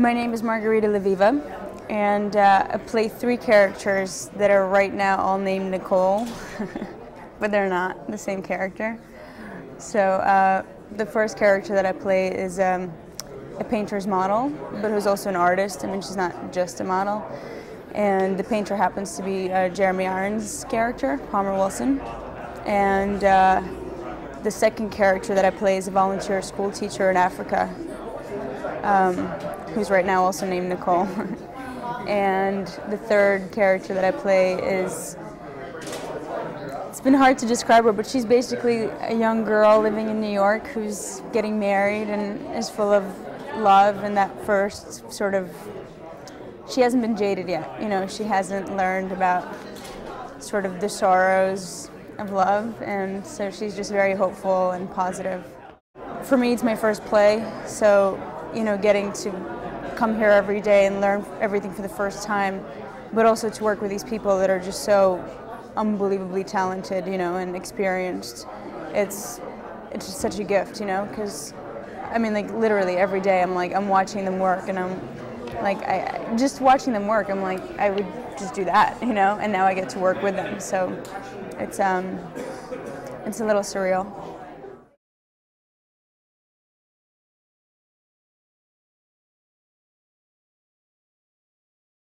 My name is Margarita Levieva, and I play three characters that are right now all named Nicole, but they're not the same character. So the first character that I play is a painter's model, but who's also an artist. I mean, she's not just a model. And the painter happens to be Jeremy Irons' character, Palmer Wilson. And the second character that I play is a volunteer school teacher in Africa, who's right now also named Nicole. And the third character that I play is, it's been hard to describe her, but she's basically a young girl living in New York who's getting married and is full of love, and that first sort of, she hasn't been jaded yet, you know, she hasn't learned about sort of the sorrows of love, and so she's just very hopeful and positive. For me, it's my first play, so, you know, getting to come here every day and learn everything for the first time, but also to work with these people that are just so unbelievably talented, you know, and experienced. It's just such a gift, you know, because, I mean, like, literally every day I'm watching them work, and just watching them work, I'm like, I would just do that, you know, and now I get to work with them, so it's a little surreal.